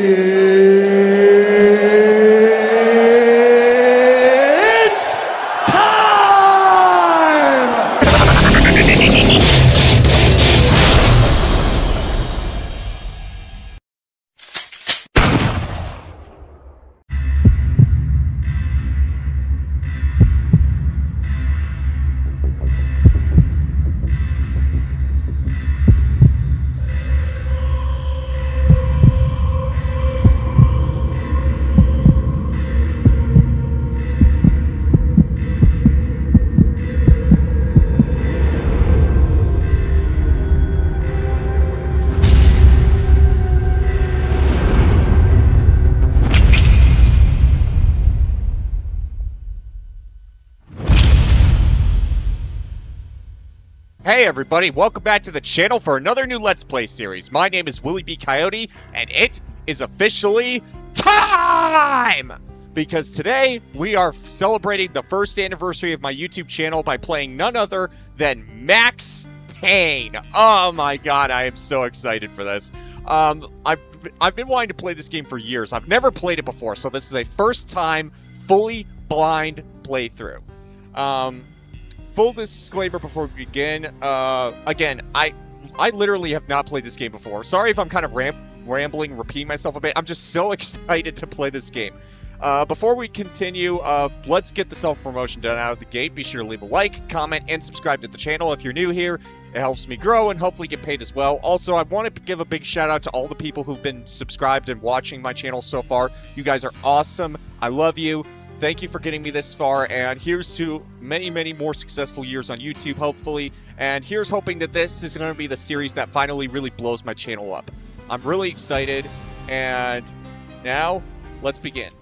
It's time! Hey everybody, welcome back to the channel for another new Let's Play series. My name is Willie B. Coyote, and it is officially time! Because today, we are celebrating the first anniversary of my YouTube channel by playing none other than Max Payne. Oh my god, I am so excited for this. I've been wanting to play this game for years. I've never played it before, so this is a first time, fully blind playthrough. Full disclaimer before we begin, again, I literally have not played this game before. Sorry if I'm kind of rambling, repeating myself a bit. I'm just so excited to play this game. Before we continue, let's get the self-promotion done out of the gate. Be sure to leave a like, comment, and subscribe to the channel if you're new here. It helps me grow and hopefully get paid as well. Also, I want to give a big shout out to all the people who've been subscribed and watching my channel so far. You guys are awesome. I love you. Thank you for getting me this far, and here's to many, many more successful years on YouTube, hopefully. And here's hoping that this is going to be the series that finally really blows my channel up. I'm really excited, and now, let's begin.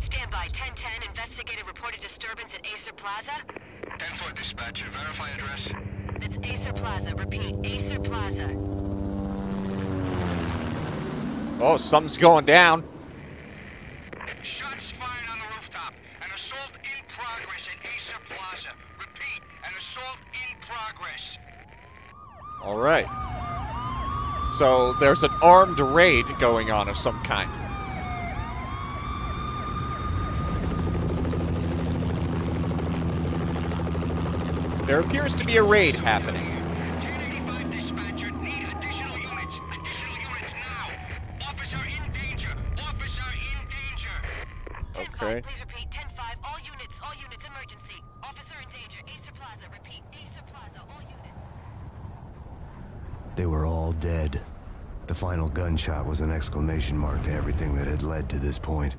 Stand by, 1010, investigate a reported disturbance at Acer Plaza. 10-4 dispatcher, verify address. It's Acer Plaza. Repeat, Acer Plaza. Oh, something's going down. Shots fired on the rooftop. An assault in progress at Acer Plaza. Repeat, an assault in progress. All right. So there's an armed raid going on of some kind. There appears to be a raid happening. 1085 dispatcher, need additional units. Additional units now. Officer in danger. Officer in danger. Okay. 10-5, please repeat. 10-5, all units, emergency. Officer in danger, Acer Plaza. Repeat, Acer Plaza, all units. They were all dead. The final gunshot was an exclamation mark to everything that had led to this point.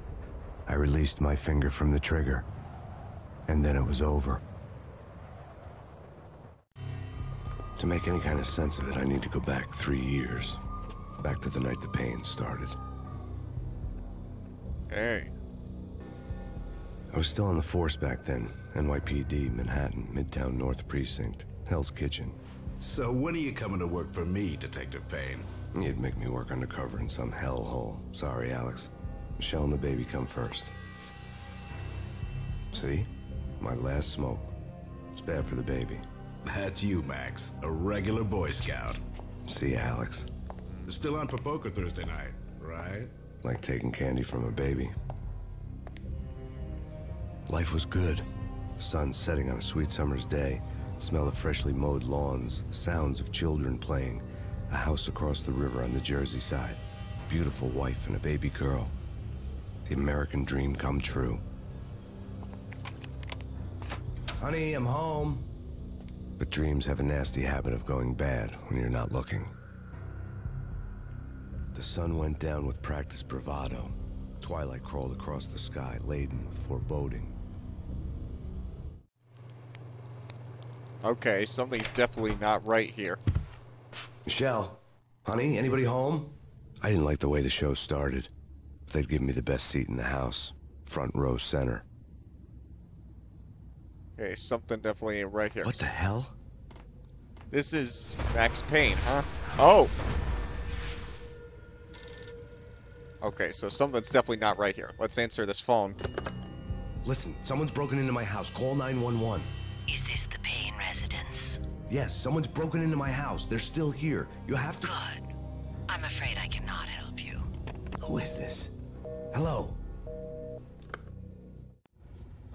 I released my finger from the trigger. And then it was over. To make any kind of sense of it, I need to go back 3 years. Back to the night the pain started. Hey. I was still on the force back then. NYPD, Manhattan, Midtown North Precinct, Hell's Kitchen. So when are you coming to work for me, Detective Payne? You'd make me work undercover in some hellhole. Sorry, Alex. Michelle and the baby come first. See? My last smoke. It's bad for the baby. That's you, Max. A regular Boy Scout. See, Alex. Still on for poker Thursday night, right? Like taking candy from a baby. Life was good. Sun setting on a sweet summer's day. Smell of freshly mowed lawns. Sounds of children playing. A house across the river on the Jersey side. Beautiful wife and a baby girl. The American dream come true. Honey, I'm home. But dreams have a nasty habit of going bad when you're not looking. The sun went down with practiced bravado. Twilight crawled across the sky, laden with foreboding. Okay, something's definitely not right here. Michelle, honey, anybody home? I didn't like the way the show started. They'd given me the best seat in the house, front row center. Okay, something definitely ain't right here. What the hell? This is Max Payne, huh? Oh! Okay, so something's definitely not right here. Let's answer this phone. Listen, someone's broken into my house. Call 911. Is this the Payne residence? Yes, someone's broken into my house. They're still here. You'll have to... Good. I'm afraid I cannot help you. Who is this? Hello?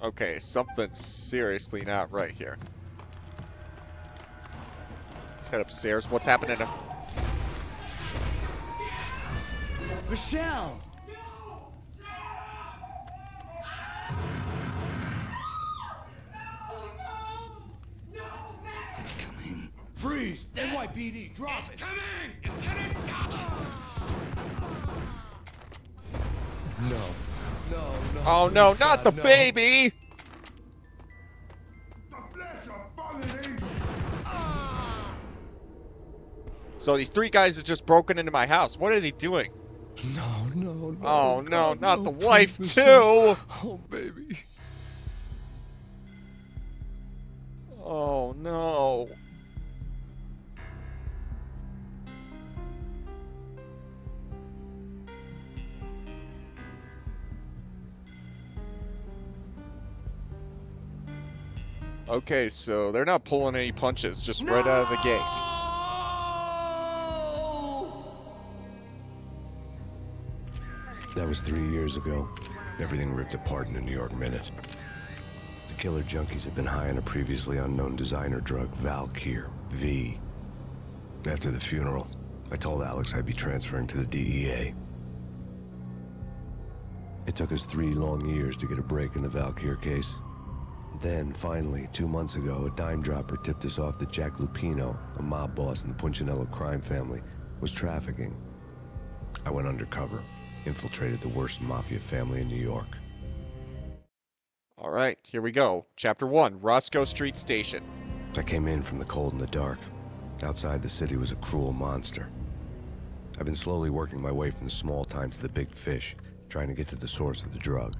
Okay, something's seriously not right here. Let's head upstairs. What's happening to... Michelle! It's coming. Freeze! NYPD, drop it! It's coming! It's getting done! No. No. Oh no, not the baby! The flesh of fallen angels! So these three guys have just broken into my house. What are they doing? No. Oh no, not the wife too! Oh baby. Oh no. Okay, so they're not pulling any punches, just right out of the gate. That was 3 years ago. Everything ripped apart in a New York minute. The killer junkies had been high on a previously unknown designer drug, Valkyr, V. After the funeral, I told Alex I'd be transferring to the DEA. It took us 3 long years to get a break in the Valkyr case. Then, finally, 2 months ago, a dime dropper tipped us off that Jack Lupino, a mob boss in the Punchinello crime family, was trafficking. I went undercover, infiltrated the worst mafia family in New York. All right, here we go. Chapter 1, Roscoe Street Station. I came in from the cold and the dark. Outside the city was a cruel monster. I've been slowly working my way from the small time to the big fish, trying to get to the source of the drug.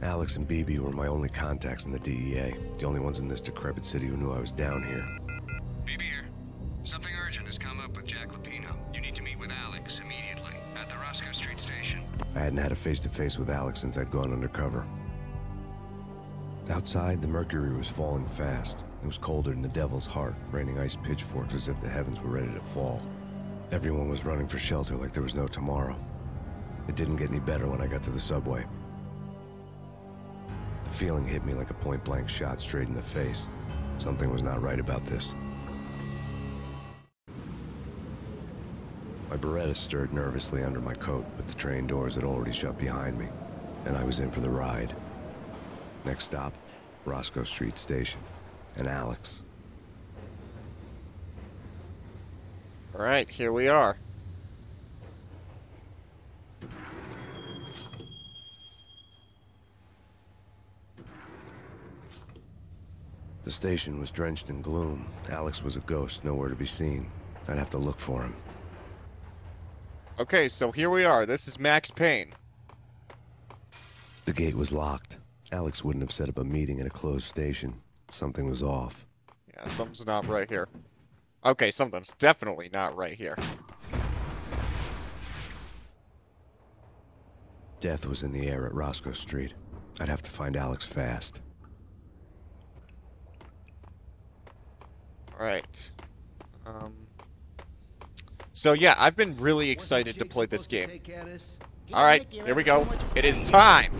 Alex and BB were my only contacts in the DEA, the only ones in this decrepit city who knew I was down here. BB here. Something urgent has come up with Jack Lupino. You need to meet with Alex immediately at the Roscoe Street Station. I hadn't had a face-to-face with Alex since I'd gone undercover. Outside, the mercury was falling fast. It was colder than the devil's heart, raining ice pitchforks as if the heavens were ready to fall. Everyone was running for shelter like there was no tomorrow. It didn't get any better when I got to the subway. The feeling hit me like a point-blank shot straight in the face. Something was not right about this. My Beretta stirred nervously under my coat, but the train doors had already shut behind me, and I was in for the ride. Next stop, Roscoe Street Station, and Alex. All right, here we are. The station was drenched in gloom. Alex was a ghost, nowhere to be seen. I'd have to look for him. Okay, so here we are. This is Max Payne. The gate was locked. Alex wouldn't have set up a meeting at a closed station. Something was off. Yeah, something's not right here. Okay, something's definitely not right here. Death was in the air at Roscoe Street. I'd have to find Alex fast. Alright. So yeah, I've been really excited to play this game. Alright, here we go. It is time!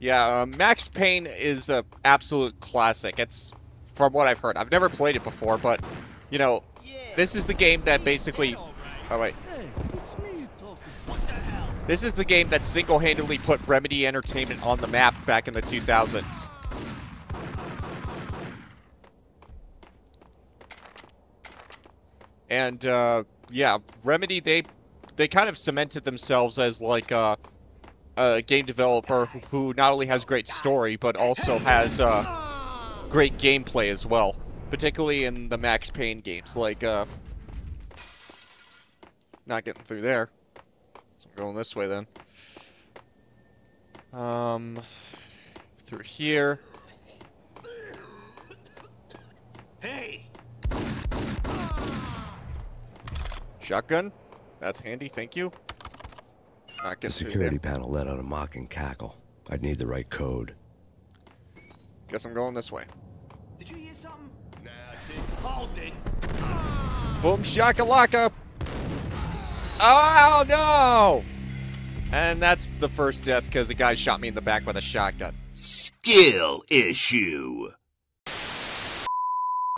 Yeah, Max Payne is an absolute classic. It's from what I've heard. I've never played it before, but, you know, this is the game that basically... Oh, wait. This is the game that single-handedly put Remedy Entertainment on the map back in the 2000s. And, yeah, Remedy, they kind of cemented themselves as, like, a game developer who not only has great story, but also has great gameplay as well. Particularly in the Max Payne games, like, not getting through there. Going this way then. Through here. Hey. Shotgun? That's handy, thank you. Guess security panel let out a mocking cackle. I'd need the right code. Guess I'm going this way. Did you hear something? Nah, I didn't. Hold it. Ah! Boom shakalaka. Oh no! And that's the first death because the guy shot me in the back with a shotgun. Skill issue.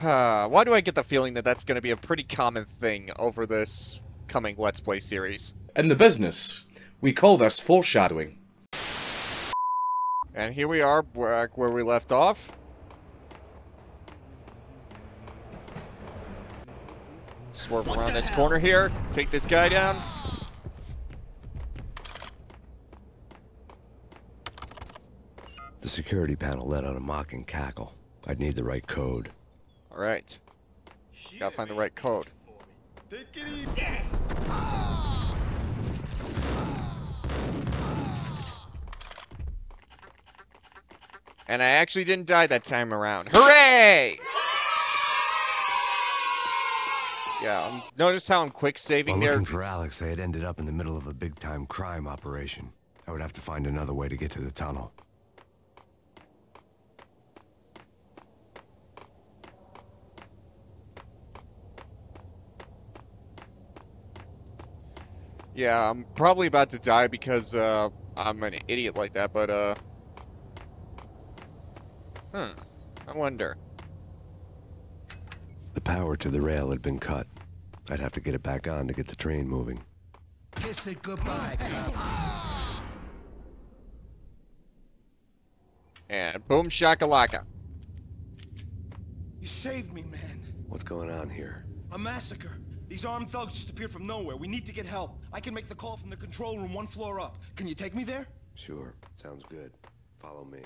Why do I get the feeling that that's going to be a pretty common thing over this coming Let's Play series? In the business, we call this foreshadowing. And here we are, back where we left off. Swerve around this corner here, take this guy down. The security panel let out a mocking cackle. I'd need the right code. Alright. Gotta find the right code. Take it easy. And I actually didn't die that time around. Hooray! Yeah, notice how I'm quick saving there. Looking for Alex, I had ended up in the middle of a big-time crime operation. I would have to find another way to get to the tunnel. Yeah, I'm probably about to die because I'm an idiot like that, but I wonder. The power to the rail had been cut. I'd have to get it back on to get the train moving. Kiss it goodbye. And boom shakalaka. You saved me, man. What's going on here? A massacre. These armed thugs just appeared from nowhere. We need to get help. I can make the call from the control room 1 floor up. Can you take me there? Sure. Sounds good. Follow me.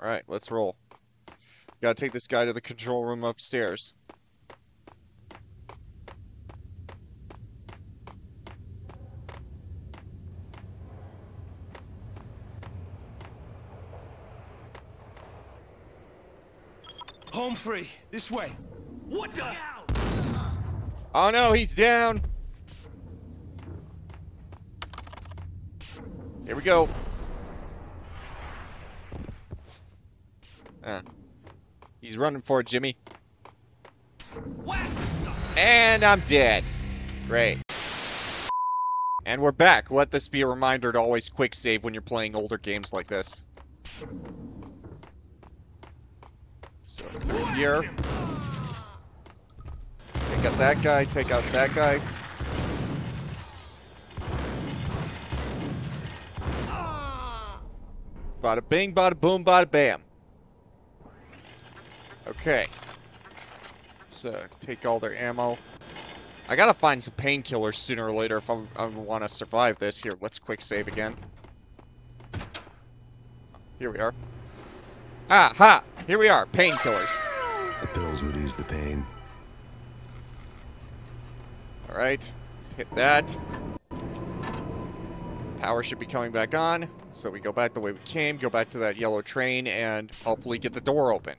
Alright, let's roll. Gotta take this guy to the control room upstairs. Home free. This way. What the hell? Oh no, he's down! Here we go. He's running for it, Jimmy. And I'm dead. Great. And we're back. Let this be a reminder to always quick save when you're playing older games like this. So through here. Take out that guy, take out that guy. Bada bing, bada boom, bada bam. Okay. So, take all their ammo. I gotta find some painkillers sooner or later if I want to survive this. Here, let's quick save again. Here we are. Aha! Here we are, painkillers. The pills would ease the pain. Alright, let's hit that. Power should be coming back on, so we go back the way we came, go back to that yellow train, and hopefully get the door open.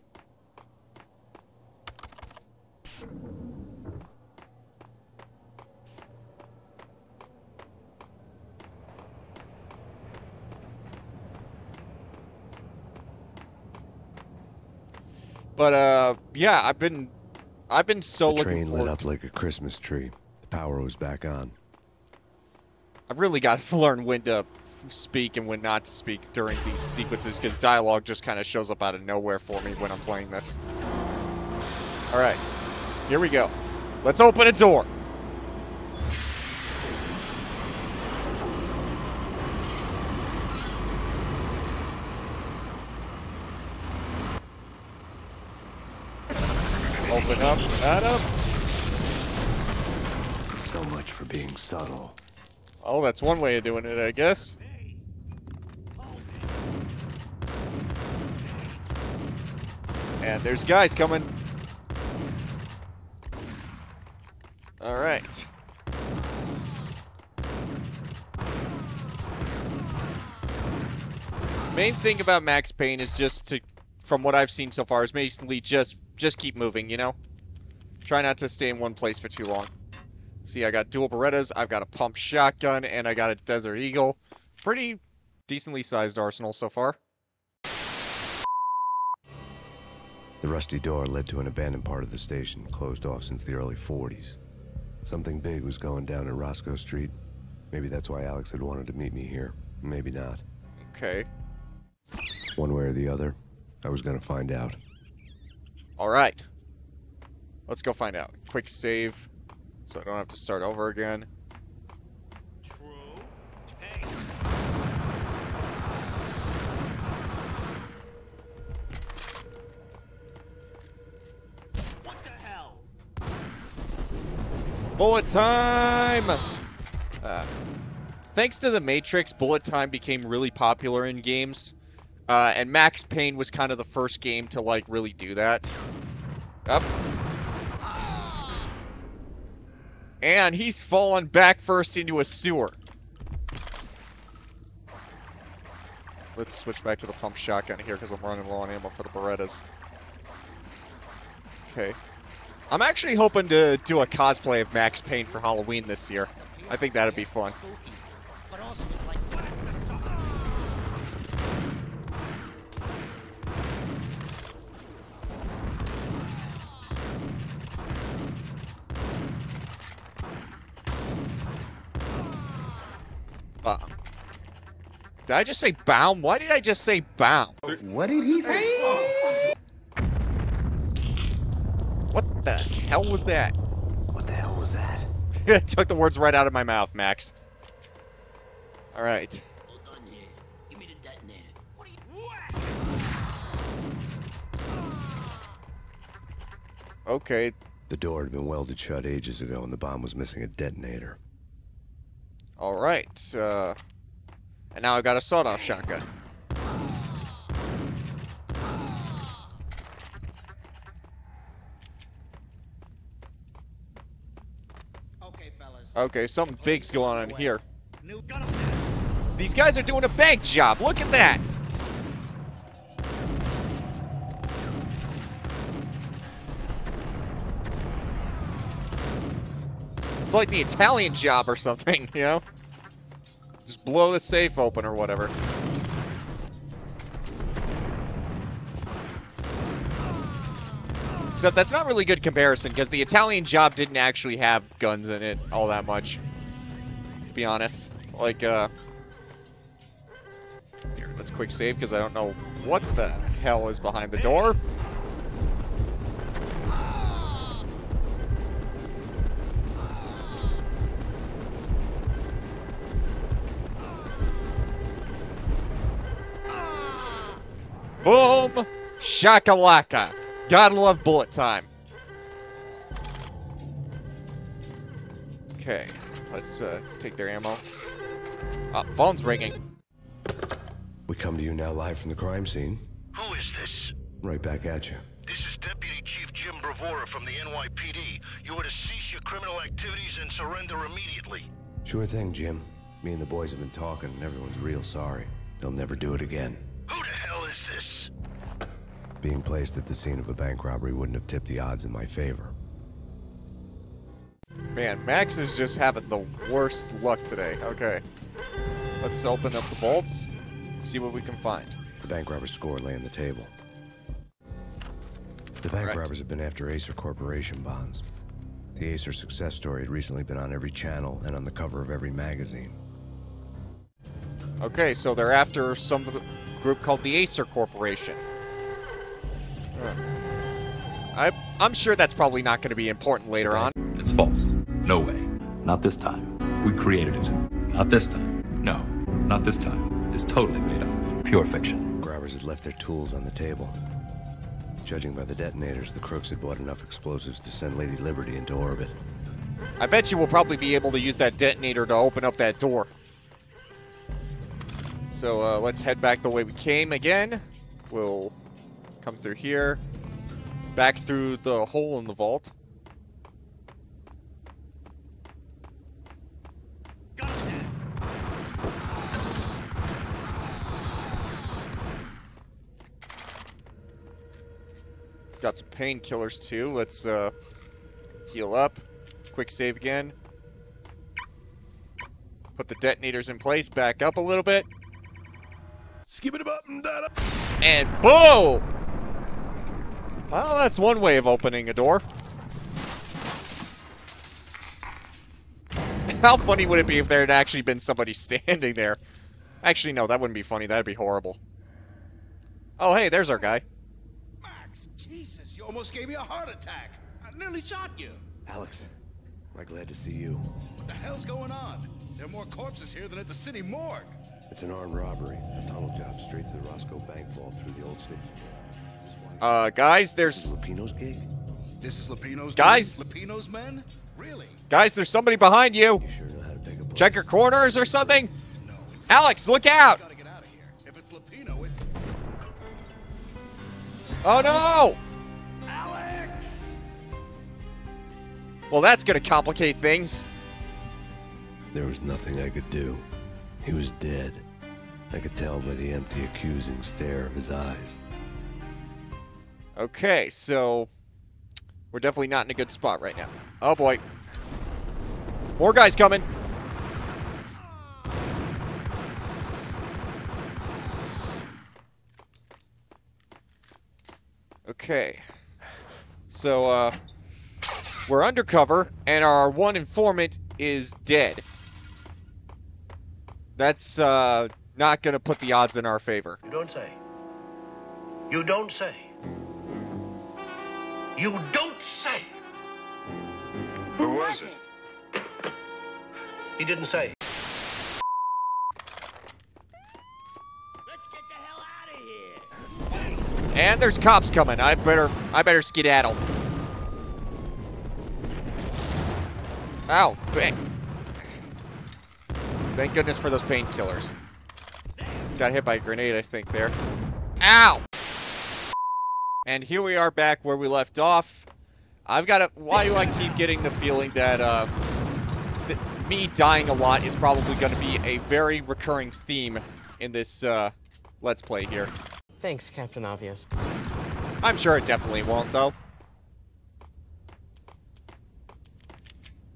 But, yeah, I've been so looking forward to... The train lit up like a Christmas tree. Power was back on. I've really got to learn when to speak and when not to speak during these sequences, because dialogue just kind of shows up out of nowhere for me when I'm playing this. Alright, here we go. Let's open a door! Open up, that up. So much for being subtle. Oh, that's one way of doing it, I guess. And there's guys coming. All right. Main thing about Max Payne is just to, from what I've seen so far, is basically just keep moving, you know? Try not to stay in one place for too long. See, I got dual Berettas, I've got a pump shotgun, and I got a Desert Eagle. Pretty decently sized arsenal so far. The rusty door led to an abandoned part of the station, closed off since the early 40s. Something big was going down at Roscoe Street. Maybe that's why Alex had wanted to meet me here. Maybe not. Okay. One way or the other, I was gonna find out. Alright. Let's go find out. Quick save, so I don't have to start over again. True. Hey. What the hell? Bullet time! Thanks to the Matrix, bullet time became really popular in games. And Max Payne was kind of the first game to, like, really do that. Up. And he's fallen back first into a sewer. Let's switch back to the pump shotgun here because I'm running low on ammo for the Berettas. Okay. I'm actually hoping to do a cosplay of Max Payne for Halloween this year. I think that'd be fun. Did I just say bomb? Why did I just say bomb? What did he say? What the hell was that? What the hell was that? It took the words right out of my mouth, Max. All right. Hold on here. Give me the detonator. What are you... Okay. The door had been welded shut ages ago and the bomb was missing a detonator. All right. And now I've got a sawed-off shotgun. Okay, fellas. Okay, something big's going on in here. These guys are doing a bank job. Look at that. It's like the Italian Job or something, you know? Just blow the safe open or whatever. Except that's not really good comparison because the Italian Job didn't actually have guns in it all that much. To be honest. Like, here, let's quick save because I don't know what the hell is behind the door. Boom! Shakalaka! Gotta love bullet time. Okay, let's take their ammo. Phone's ringing. We come to you now live from the crime scene. Who is this? Right back at you. This is Deputy Chief Jim Bravura from the NYPD. You are to cease your criminal activities and surrender immediately. Sure thing, Jim. Me and the boys have been talking and everyone's real sorry. They'll never do it again. Who the hell is this? Being placed at the scene of a bank robbery wouldn't have tipped the odds in my favor. Man, Max is just having the worst luck today. Okay. Let's open up the bolts, see what we can find. The bank robber's score lay on the table. The bank robbers have been after Acer Corporation bonds. The Acer success story had recently been on every channel and on the cover of every magazine. Okay, so they're after some of the... group called the Acer Corporation. I'm sure that's probably not going to be important later on. It's false. No way. Not this time. We created it. Not this time. No. Not this time. It's totally made up. Pure fiction. Grabbers had left their tools on the table. Judging by the detonators, the crooks had bought enough explosives to send Lady Liberty into orbit. I bet you we'll probably be able to use that detonator to open up that door. So let's head back the way we came again. We'll come through here, back through the hole in the vault. Got some painkillers too. Let's heal up. Quick save again. the detonators in place, back up a little bit. Skip it up and down. And boom! Well, that's one way of opening a door. How funny would it be if there had actually been somebody standing there? Actually, no, that wouldn't be funny. That'd be horrible. Oh, hey, there's our guy. Max, Jesus, you almost gave me a heart attack. I nearly shot you. Alex, we're glad to see you. What the hell's going on? There are more corpses here than at the city morgue. It's an armed robbery. A tunnel job straight to the Roscoe bank vault through the old station. Guys, there's... This is Lupino's gig? This is Lupino's... Guys! Lupino's men? Really? Guys, there's somebody behind you! You sure know how to pick a check your corners or something? No, Alex, look out! Gotta get out of here. If it's Lupino, it's... Oh no! Alex! Well, that's gonna complicate things. There was nothing I could do. He was dead. I could tell by the empty, accusing stare of his eyes. Okay, so... We're definitely not in a good spot right now. Oh boy. More guys coming. Okay. So, we're undercover, and our one informant is dead. That's, not gonna put the odds in our favor. You don't say. You don't say. You don't say! Who was it? He didn't say. Let's get the hell out of here! Thanks. And there's cops coming. I better skedaddle. Ow, bang. Thank goodness for those painkillers. Got hit by a grenade, I think, there. Ow! And here we are back where we left off. I've got a... Why do I keep getting the feeling that, me dying a lot is probably going to be a very recurring theme in this, Let's Play here. Thanks, Captain Obvious. I'm sure it definitely won't, though.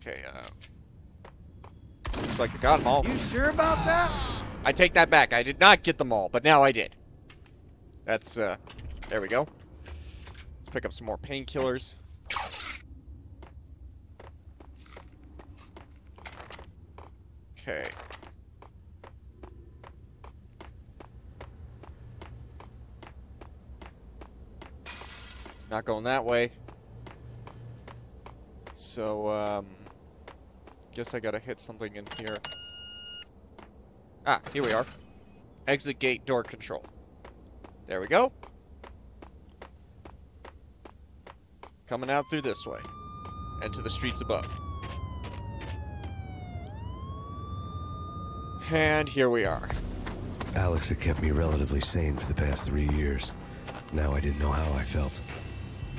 Okay, looks like I got them all. You sure about that? I take that back. I did not get them all, but now I did. That's, There we go. Pick up some more painkillers. Okay. Not going that way. So, guess I gotta hit something in here. Ah, here we are. Exit gate door control. There we go. Coming out through this way, and to the streets above. And here we are. Alex had kept me relatively sane for the past 3 years. Now I didn't know how I felt.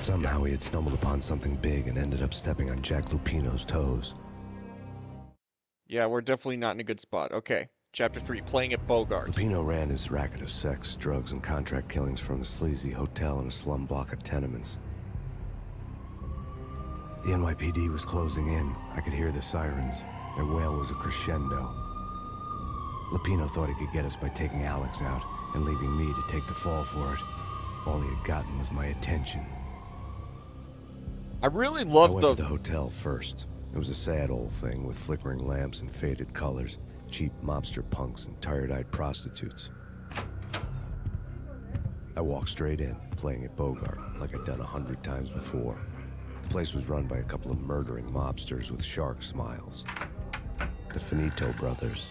Somehow he had stumbled upon something big and ended up stepping on Jack Lupino's toes. Yeah, we're definitely not in a good spot. Okay, Chapter 3, Playing at Bogart. Lupino ran his racket of sex, drugs, and contract killings from a sleazy hotel in a slum block of tenements. The NYPD was closing in. I could hear the sirens. Their wail was a crescendo. Lupino thought he could get us by taking Alex out and leaving me to take the fall for it. All he had gotten was my attention. I really loved the... I went to the hotel first. It was a sad old thing with flickering lamps and faded colors, cheap mobster punks and tired-eyed prostitutes. I walked straight in, playing at Bogart, like I'd done 100 times before. The place was run by a couple of murdering mobsters with shark smiles. The Finito brothers.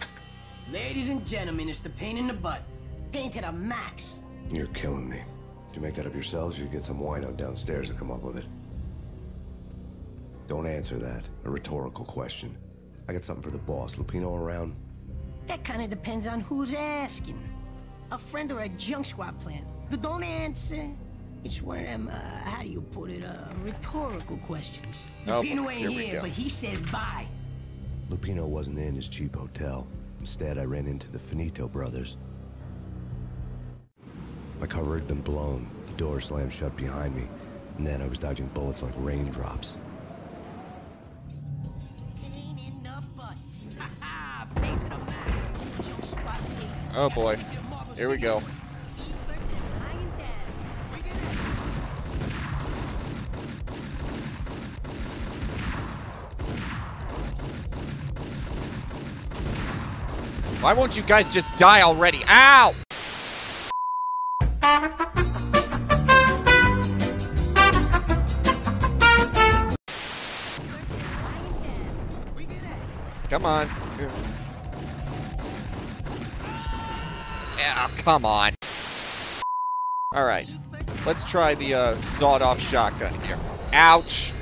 Ladies and gentlemen, it's the pain in the butt. Pain to the max. You're killing me. You make that up yourselves, you get some wino downstairs to come up with it. Don't answer that. A rhetorical question. I got something for the boss. Lupino around? That kind of depends on who's asking. A friend or a junk squad plan. Don't answer. It's one of them, how do you put it, rhetorical questions. Oh, Lupino ain't here, but he said bye. Lupino wasn't in his cheap hotel. Instead, I ran into the Finito brothers. My cover had been blown, the door slammed shut behind me, and then I was dodging bullets like raindrops. Pain in the butt. Ha ha! Pain to the Oh boy. Here we go. Why won't you guys just die already? Ow! Come on. Yeah, come on. Alright. Let's try the sawed-off shotgun here. Ouch!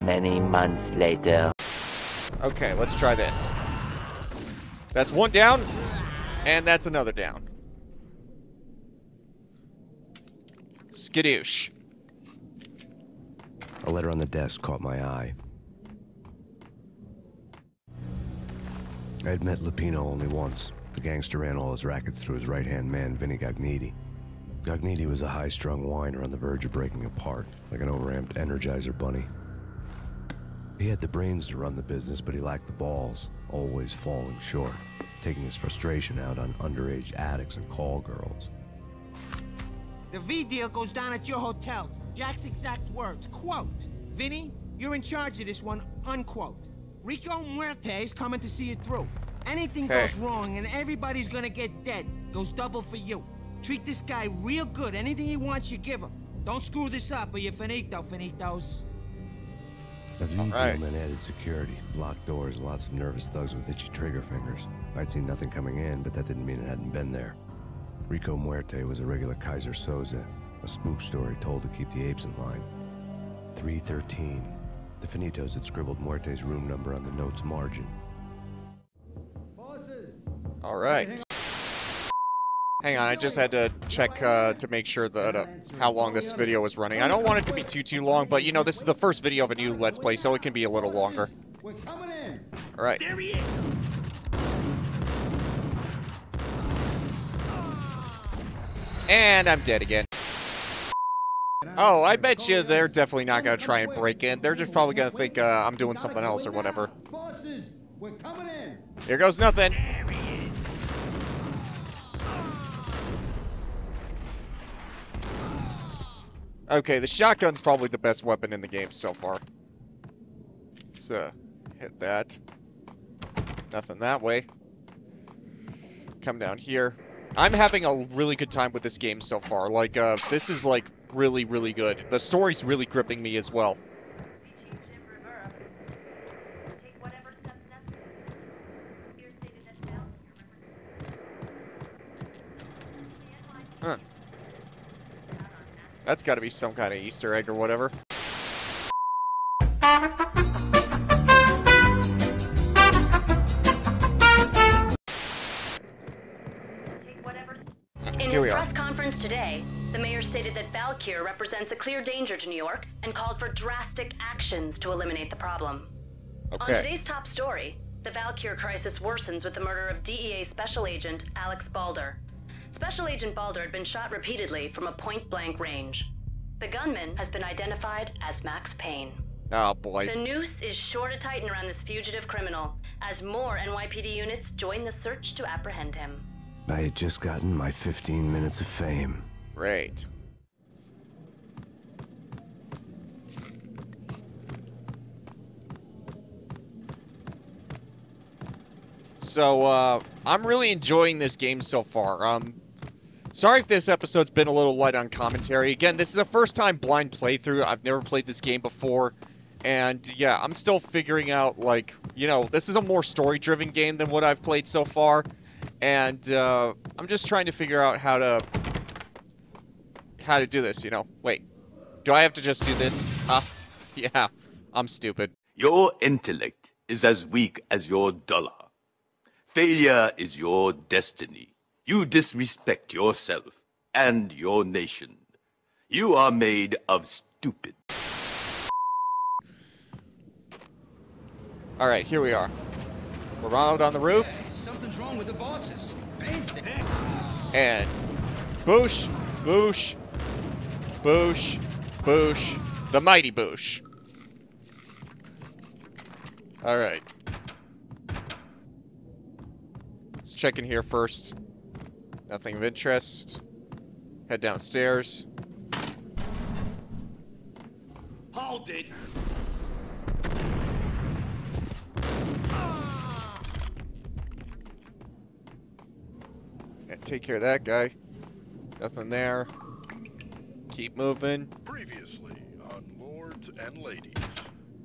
Many months later. Okay, let's try this. That's one down, and that's another down. Skadoosh. A letter on the desk caught my eye. I had met Lupino only once. The gangster ran all his rackets through his right-hand man, Vinnie Gognitti. Gognitti was a high-strung whiner on the verge of breaking apart, like an overamped Energizer bunny. He had the brains to run the business, but he lacked the balls, always falling short, taking his frustration out on underage addicts and call girls. The V deal goes down at your hotel. Jack's exact words, quote, "Vinny, you're in charge of this one," unquote. Rico Muerte is coming to see you through. Anything goes wrong and everybody's gonna get dead. Goes double for you. Treat this guy real good. Anything he wants, you give him. Don't screw this up or you're finito, finitos. The V dealman added security, locked doors, and lots of nervous thugs with itchy trigger fingers. I'd seen nothing coming in, but that didn't mean it hadn't been there. Rico Muerte was a regular Kaiser Soze, a spook story told to keep the apes in line. 313. The Finitos had scribbled Muerte's room number on the note's margin. All right. Hang on, I just had to check to make sure that how long this video was running. I don't want it to be too long, but you know, this is the first video of a new Let's Play, so it can be a little longer. All right. There he is. And I'm dead again. Oh, I bet you they're definitely not going to try and break in. They're just probably going to think I'm doing something else or whatever. Here goes nothing. Okay, the shotgun's probably the best weapon in the game so far. Let's hit that. Nothing that way. Come down here. I'm having a really good time with this game so far. Like, this is like really good. The story's really gripping me as well. Huh. That's gotta be some kind of Easter egg or whatever. Here we are. In his press conference today, the mayor stated that Valkyr represents a clear danger to New York and called for drastic actions to eliminate the problem. Okay. On today's top story, the Valkyr crisis worsens with the murder of DEA Special Agent Alex Balder. Special Agent Balder had been shot repeatedly from a point-blank range. The gunman has been identified as Max Payne. Oh boy. The noose is sure to tighten around this fugitive criminal as more NYPD units join the search to apprehend him. I had just gotten my 15 minutes of fame. Great. So, I'm really enjoying this game so far. Sorry if this episode's been a little light on commentary. Again, this is a first-time blind playthrough. I've never played this game before. And, yeah, I'm still figuring out, like, you know, this is a more story-driven game than what I've played so far. And, I'm just trying to figure out how to... do this, you know? Wait. Do I have to just do this? Yeah. I'm stupid. Your intellect is as weak as your dollar. Failure is your destiny. You disrespect yourself and your nation. You are made of stupid. All right, here we are. We're out on the roof. Hey, something's wrong with the bosses. And boosh, boosh, boosh, boosh, the mighty boosh. All right. Let's check in here first. Nothing of interest. Head downstairs. Hold it. Gotta take care of that guy. Nothing there. Keep moving. Previously on Lords and Ladies.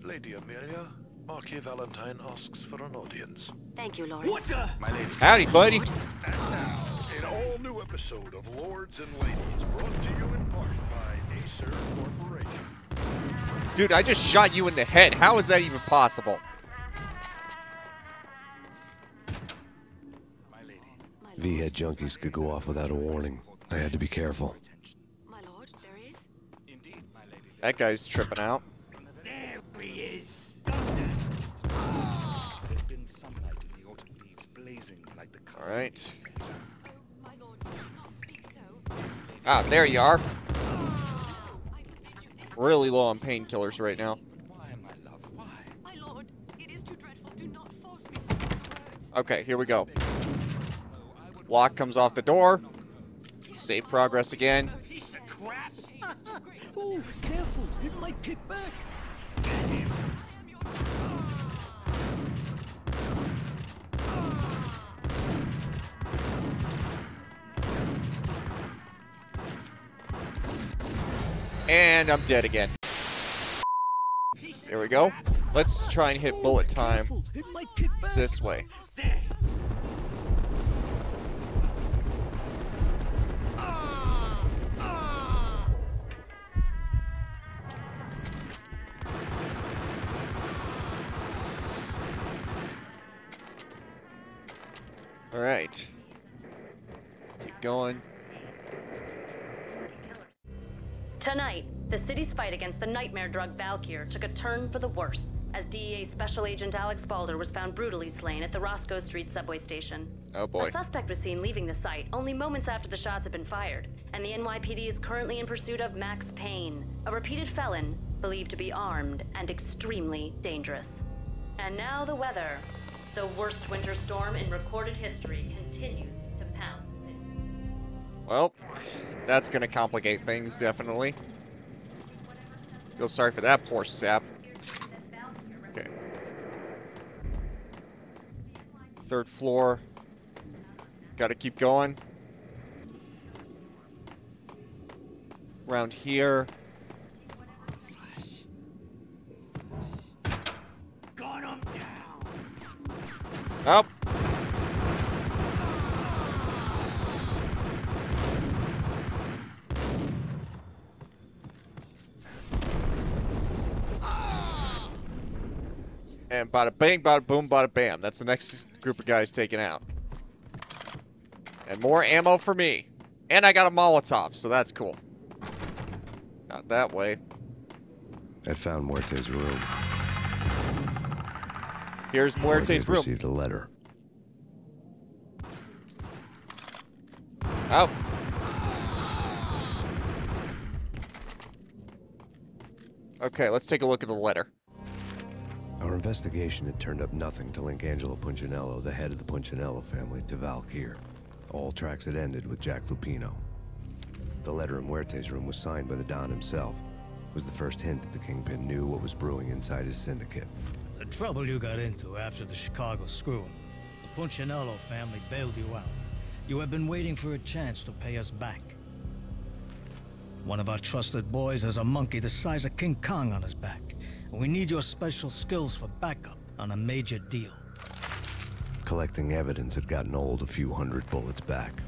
Lady Amelia, Marquis Valentine asks for an audience. Thank you, Lawrence. What the? My lady. Howdy, buddy. And now, an all-new episode of Lords and Ladies, brought to you in part by Acer Corporation. Dude, I just shot you in the head. How is that even possible? My lady. V-head junkies could go off without a warning. I had to be careful. My lord, there is? Indeed, my lady. That guy's tripping out. There he is. There's been sunlight in the autumn leaves blazing like the cars. All right. Ah, there you are. Really low on painkillers right now. Okay, here we go. Lock comes off the door. Save progress again. Oh, careful! It might kick back. And I'm dead again. There we go. Let's try and hit bullet time this way. All right. Keep going. Tonight, the city's fight against the nightmare drug Valkyr took a turn for the worse, as DEA Special Agent Alex Balder was found brutally slain at the Roscoe Street subway station. Oh boy. A suspect was seen leaving the site only moments after the shots had been fired, and the NYPD is currently in pursuit of Max Payne, a repeated felon believed to be armed and extremely dangerous. And now the weather. The worst winter storm in recorded history continues to pound. Well, that's gonna complicate things, definitely. Feel sorry for that poor sap. Okay. Third floor. Gotta keep going. Around here. Got him down. Up. And bada bang, bada boom, bada bam. That's the next group of guys taken out. And more ammo for me. And I got a Molotov, so that's cool. Not that way. I found Muerte's room. Here's Muerte's room. I received a letter. Oh. Okay, let's take a look at the letter. Our investigation had turned up nothing to link Angelo Punchinello, the head of the Punchinello family, to Valkyr. All tracks had ended with Jack Lupino. The letter in Muerte's room was signed by the Don himself. It was the first hint that the Kingpin knew what was brewing inside his syndicate. The trouble you got into after the Chicago screw-up. The Punchinello family bailed you out. You had been waiting for a chance to pay us back. One of our trusted boys has a monkey the size of King Kong on his back. We need your special skills for backup on a major deal. Collecting evidence had gotten old a few hundred bullets back.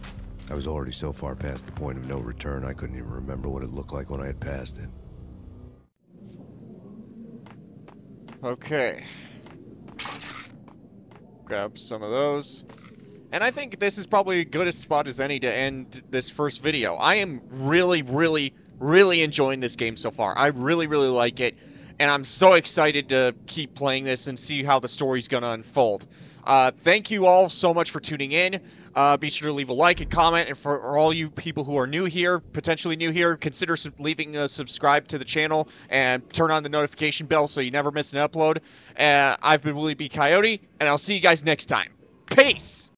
I was already so far past the point of no return, I couldn't even remember what it looked like when I had passed it. Okay. Grab some of those. And I think this is probably as good a spot as any to end this first video. I am really, really, really enjoying this game so far. I really, really like it. And I'm so excited to keep playing this and see how the story's going to unfold. Thank you all so much for tuning in. Be sure to leave a like and comment. And for all you people who are new here, potentially new here, consider leaving a subscribe to the channel and turn on the notification bell so you never miss an upload. I've been Willie B. Coyote, and I'll see you guys next time. Peace!